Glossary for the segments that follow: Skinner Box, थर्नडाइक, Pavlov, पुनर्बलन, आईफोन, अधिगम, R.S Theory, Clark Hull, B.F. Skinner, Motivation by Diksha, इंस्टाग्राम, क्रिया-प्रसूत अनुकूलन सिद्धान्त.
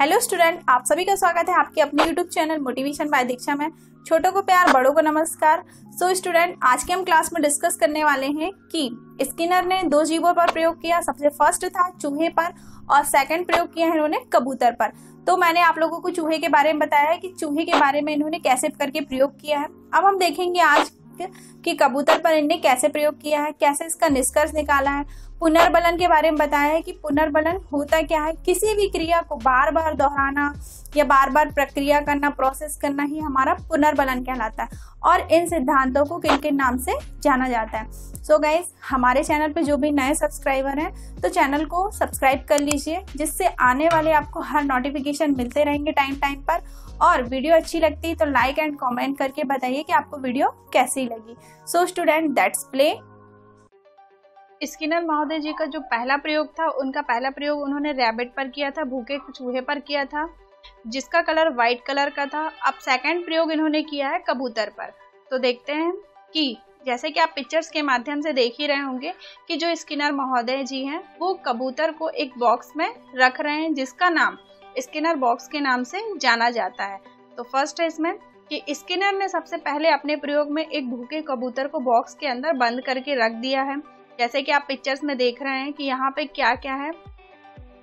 Hello student, आप सभी का स्वागत है आपके अपने YouTube channel motivation by Diksha में। छोटों को प्यार, बड़ों को नमस्कार। सो स्टूडेंट, आज के हम क्लास में डिस्कस करने वाले हैं कि स्किनर ने दो जीवों पर प्रयोग किया। सबसे फर्स्ट था चूहे पर और सेकंड प्रयोग किया है इन्होंने कबूतर पर। तो मैंने आप लोगों को चूहे के बारे में बताया है कि चूहे के बारे में इन्होंने कैसे करके प्रयोग किया है। अब हम देखेंगे आज कि कबूतर पर इनने कैसे प्रयोग किया है, कैसे इसका निष्कर्ष निकाला है। पुनर्बलन के बारे में बताया है कि पुनर्बलन होता क्या है। किसी भी क्रिया को बार बार दोहराना या बार बार प्रक्रिया करना, प्रोसेस करना ही हमारा पुनर्बलन कहलाता है। और इन सिद्धांतों को किन किन नाम से जाना जाता है। सो गाइस, हमारे चैनल पे जो भी नए सब्सक्राइबर हैं तो चैनल को सब्सक्राइब कर लीजिए, जिससे आने वाले आपको हर नोटिफिकेशन मिलते रहेंगे टाइम पर। और वीडियो अच्छी लगती है तो लाइक एंड कमेंट करके बताइए कि आपको वीडियो कैसी लगी। So student, that's play. Skinner महोदय जी का जो पहला प्रयोग था, उनका पहला प्रयोग उन्होंने रैबिट पर किया था, भूखे चूहे पर किया था, जिसका कलर व्हाइट कलर का था। अब सेकंड प्रयोग इन्होंने किया है कबूतर पर। तो देखते हैं कि जैसे कि आप पिक्चर्स के माध्यम से देख ही रहे होंगे कि जो स्किनर महोदय जी हैं वो कबूतर को एक बॉक्स में रख रहे हैं, जिसका नाम स्किनर बॉक्स के नाम से जाना जाता है। तो फर्स्ट है इसमें कि स्किनर ने सबसे पहले अपने प्रयोग में एक भूखे कबूतर को बॉक्स के अंदर बंद करके रख दिया है। जैसे कि आप पिक्चर्स में देख रहे हैं कि यहाँ पे क्या क्या है,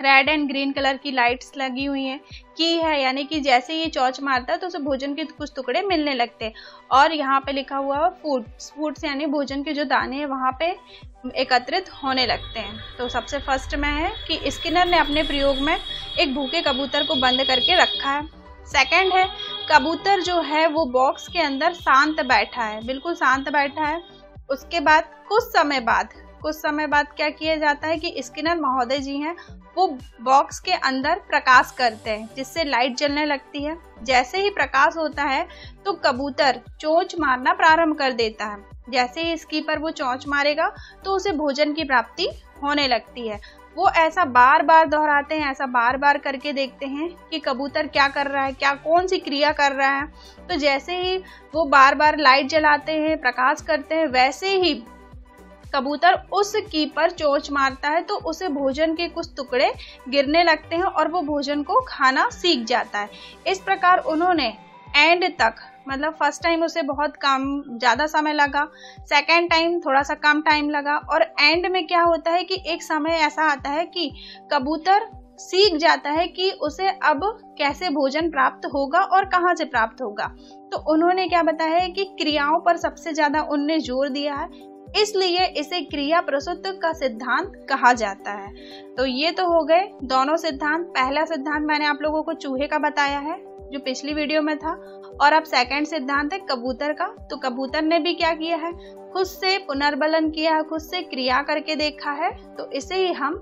रेड एंड ग्रीन कलर की लाइट्स लगी हुई हैं। की है यानी कि जैसे ये चोंच मारता है तो उसे भोजन के कुछ टुकड़े मिलने लगते हैं। और यहाँ पे लिखा हुआ है फूड्स यानी भोजन के जो दाने हैं वहाँ पे एकत्रित होने लगते हैं। तो सबसे फर्स्ट में है कि स्किनर ने अपने प्रयोग में एक भूखे कबूतर को बंद करके रखा है। सेकेंड है कबूतर जो है वो बॉक्स के अंदर शांत बैठा है, बिल्कुल शांत बैठा है। उसके बाद कुछ समय बाद क्या किया जाता है कि स्किनर महोदय जी हैं वो बॉक्स के अंदर प्रकाश करते हैं, जिससे लाइट जलने लगती है। जैसे ही प्रकाश होता है तो कबूतर चोंच मारना प्रारंभ कर देता है। जैसे ही इसकी पर वो चोंच मारेगा तो उसे भोजन की प्राप्ति होने लगती है। वो ऐसा बार बार दोहराते हैं, ऐसा बार बार करके देखते हैं कि कबूतर क्या कर रहा है, क्या कौन सी क्रिया कर रहा है। तो जैसे ही वो बार बार लाइट जलाते हैं, प्रकाश करते हैं, वैसे ही कबूतर उस की पर चोंच मारता है तो उसे भोजन के कुछ टुकड़े गिरने लगते हैं और वो भोजन को खाना सीख जाता है। इस प्रकार उन्होंने एंड तक, मतलब फर्स्ट टाइम उसे बहुत कम ज़्यादा समय लगा, सेकेंड टाइम थोड़ा सा कम टाइम लगा, और एंड में क्या होता है कि एक समय ऐसा आता है कि कबूतर सीख जाता है कि उसे अब कैसे भोजन प्राप्त होगा और कहाँ से प्राप्त होगा। तो उन्होंने क्या बताया है कि क्रियाओं पर सबसे ज़्यादा उनने जोर दिया है, इसलिए इसे क्रिया प्रसुत्व का सिद्धांत कहा जाता है। तो ये तो हो गए दोनों सिद्धांत। पहला सिद्धांत मैंने आप लोगों को चूहे का बताया है जो पिछली वीडियो में था, और अब सेकंड सिद्धांत है कबूतर का। तो कबूतर ने भी क्या किया है, खुद से पुनर्बलन किया है, खुद से क्रिया करके देखा है। तो इसे ही हम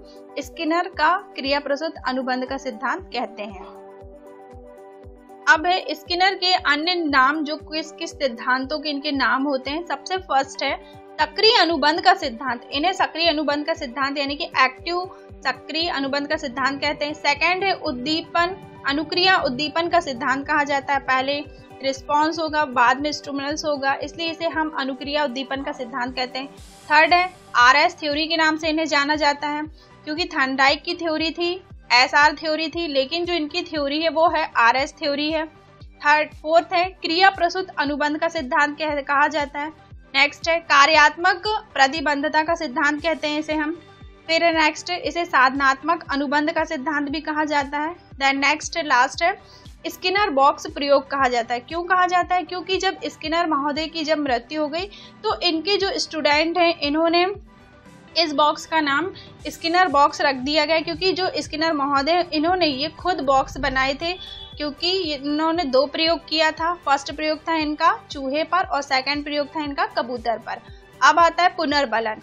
स्किनर का क्रिया प्रसुत्व अनुबंध का सिद्धांत कहते हैं। अब है स्किनर के अन्य नाम, जो किस किस सिद्धांतों के इनके नाम होते हैं। सबसे फर्स्ट है सक्रिय अनुबंध का सिद्धांत। इन्हें सक्रिय अनुबंध का सिद्धांत यानी कि एक्टिव सक्रिय अनुबंध का सिद्धांत कहते हैं। सेकंड है उद्दीपन, अनुक्रिया उद्दीपन का सिद्धांत कहा जाता है। पहले रिस्पॉन्स होगा, बाद में स्टिमुलस होगा, इसलिए इसे हम अनुक्रिया उद्दीपन का सिद्धांत कहते हैं। थर्ड है आर.एस. थ्योरी के नाम से इन्हें जाना जाता है, क्योंकि थर्नडाइक की थ्योरी थी, एस.आर. थ्योरी थी, लेकिन जो इनकी थ्योरी है वो है आर.एस. थ्योरी है। फोर्थ है क्रिया प्रसुत अनुबंध का सिद्धांत कहा जाता है। नेक्स्ट है कार्यात्मक प्रतिबद्धता का सिद्धांत कहते हैं इसे हम। फिर नेक्स्ट, इसे साधनात्मक अनुबंध का सिद्धांत भी कहा जाता है। देन नेक्स्ट लास्ट है स्किनर बॉक्स प्रयोग कहा जाता है। क्यों कहा जाता है, क्योंकि जब स्किनर महोदय की जब मृत्यु हो गई तो इनके जो स्टूडेंट हैं इन्होंने इस बॉक्स का नाम स्किनर बॉक्स रख दिया गया, क्योंकि जो स्किनर महोदय इन्होंने ये खुद बॉक्स बनाए थे, क्योंकि इन्होंने दो प्रयोग किया था। फर्स्ट प्रयोग था इनका चूहे पर और सेकंड प्रयोग था इनका कबूतर पर। अब आता है पुनर्बलन।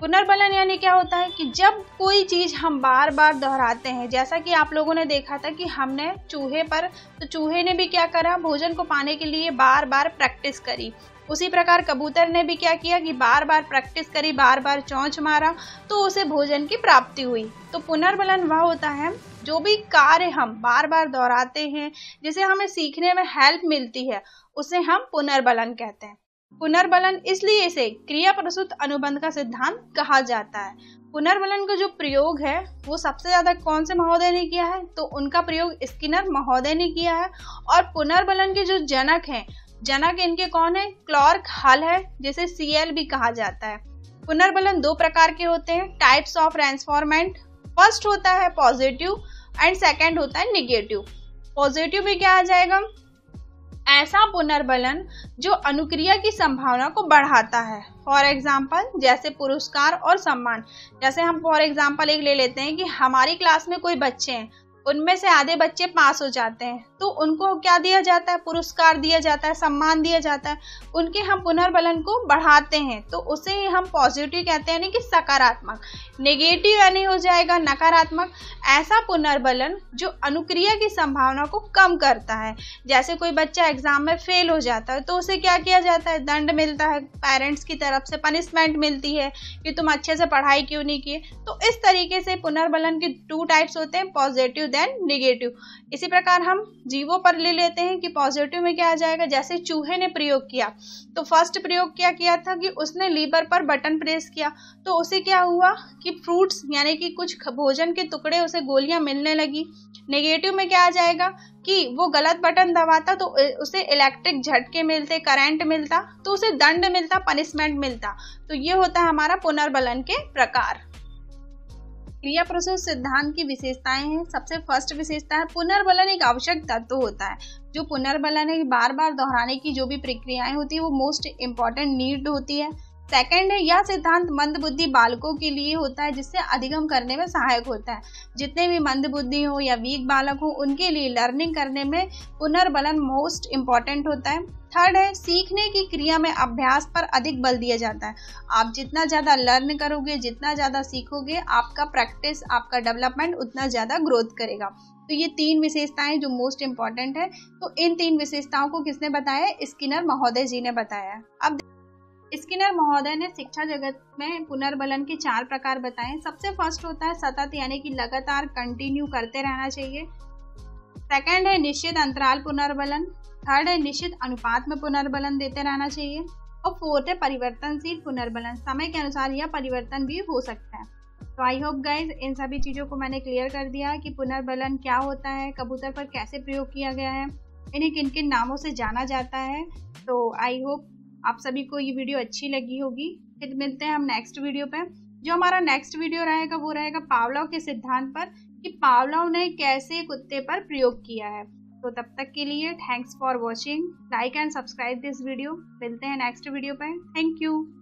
पुनर्बलन यानी क्या होता है कि जब कोई चीज़ हम बार बार दोहराते हैं, जैसा कि आप लोगों ने देखा था कि हमने चूहे पर, तो चूहे ने भी क्या करा, भोजन को पाने के लिए बार बार प्रैक्टिस करी। उसी प्रकार कबूतर ने भी क्या किया कि बार बार प्रैक्टिस करी, बार बार चोंच मारा तो उसे भोजन की प्राप्ति हुई। तो पुनर्बलन वह होता है जो भी कार्य हम बार बार दोहराते हैं, जिसे हमें सीखने में हेल्प मिलती है, उसे हम पुनर्बलन कहते हैं। पुनर्बलन इसलिए इसे क्रिया प्रसूत अनुबंध का सिद्धांत कहा जाता है। पुनर्बलन का जो प्रयोग है वो सबसे ज्यादा कौन से महोदय ने किया है, तो उनका प्रयोग स्किनर महोदय ने किया है। और पुनर्बलन के जो जनक हैं, जनक इनके कौन है, क्लार्क हल है, जिसे सीएल भी कहा जाता है। पुनर्बलन दो प्रकार के होते हैं, टाइप्स ऑफ ट्रांसफॉर्मेंट। फर्स्ट होता है पॉजिटिव एंड सेकेंड होता है निगेटिव। पॉजिटिव में क्या आ जाएगा, ऐसा पुनर्बलन जो अनुक्रिया की संभावना को बढ़ाता है। फॉर एग्जाम्पल जैसे पुरस्कार और सम्मान। जैसे हम फॉर एग्जाम्पल एक ले लेते हैं कि हमारी क्लास में कोई बच्चे हैं, उनमें से आधे बच्चे पास हो जाते हैं, तो उनको क्या दिया जाता है, पुरस्कार दिया जाता है, सम्मान दिया जाता है। उनके हम पुनर्बलन को बढ़ाते हैं तो उसे हम पॉजिटिव कहते हैं, यानी कि सकारात्मक। नेगेटिव यानी हो जाएगा नकारात्मक, ऐसा पुनर्बलन जो अनुक्रिया की संभावना को कम करता है। जैसे कोई बच्चा एग्जाम में फेल हो जाता है तो उसे क्या किया जाता है, दंड मिलता है, पेरेंट्स की तरफ से पनिशमेंट मिलती है कि तुम अच्छे से पढ़ाई क्यों नहीं किए। तो इस तरीके से पुनर्बलन के टू टाइप्स होते हैं, पॉजिटिव देन नेगेटिव। इसी प्रकार हम जीवों पर ले लेते हैं कि पॉजिटिव में क्या आ जाएगा, जैसे चूहे ने प्रयोग किया, तो फर्स्ट प्रयोग क्या किया था कि उसने लीवर पर बटन प्रेस किया, तो उसे क्या हुआ कि फ्रूट्स यानी कि कुछ भोजन के टुकड़े, उसे गोलियां मिलने लगी। नेगेटिव में क्या आ जाएगा कि वो गलत बटन दबाता तो उसे इलेक्ट्रिक झटके मिलते, करंट मिलता, तो उसे दंड मिलता, पनिशमेंट मिलता। तो ये होता है हमारा पुनर्बलन के प्रकार। क्रिया प्रसूत सिद्धांत की विशेषताएं हैं। सबसे फर्स्ट विशेषता है पुनर्बलन एक आवश्यक तत्व होता है। जो पुनर्बलन है बार बार दोहराने की जो भी प्रक्रियाएं होती है वो मोस्ट इम्पॉर्टेंट नीड होती है। सेकेंड है यह सिद्धांत मंदबुद्धि बालकों के लिए होता है, जिससे अधिगम करने में सहायक होता है। जितने भी मंदबुद्धि हो या वीक बालक हो उनके लिए लर्निंग करने में पुनर्बलन मोस्ट इम्पॉर्टेंट होता है। थर्ड है सीखने की क्रिया में अभ्यास पर अधिक बल दिया जाता है। आप जितना ज़्यादा लर्न करोगे, जितना ज़्यादा सीखोगे, आपका प्रैक्टिस, आपका डेवलपमेंट उतना ज़्यादा ग्रोथ करेगा। तो ये तीन विशेषताएं जो मोस्ट इम्पॉर्टेंट है, तो इन तीन विशेषताओं को किसने बताया, स्किनर महोदय जी ने बताया। अब स्किनर महोदय ने शिक्षा जगत में पुनर्बलन के चार प्रकार बताए। सबसे फर्स्ट होता है सतत, यानी कि लगातार कंटिन्यू करते रहना चाहिए। सेकंड है निश्चित अंतराल पुनर्बलन। थर्ड है निश्चित अनुपात में पुनर्बलन देते रहना चाहिए। और फोर्थ है परिवर्तनशील पुनर्बलन, समय के अनुसार यह परिवर्तन भी हो सकता है। तो आई होप गाइज इन सभी चीज़ों को मैंने क्लियर कर दिया कि पुनर्बलन क्या होता है, कबूतर पर कैसे प्रयोग किया गया है, इन्हें किन किन नामों से जाना जाता है। तो आई होप आप सभी को ये वीडियो अच्छी लगी होगी। फिर मिलते हैं हम नेक्स्ट वीडियो पे। जो हमारा नेक्स्ट वीडियो रहेगा वो रहेगा पावलोव के सिद्धांत पर, कि पावलोव ने कैसे कुत्ते पर प्रयोग किया है। तो तब तक के लिए thanks for watching, like and subscribe this video. मिलते हैं नेक्स्ट वीडियो पे, थैंक यू।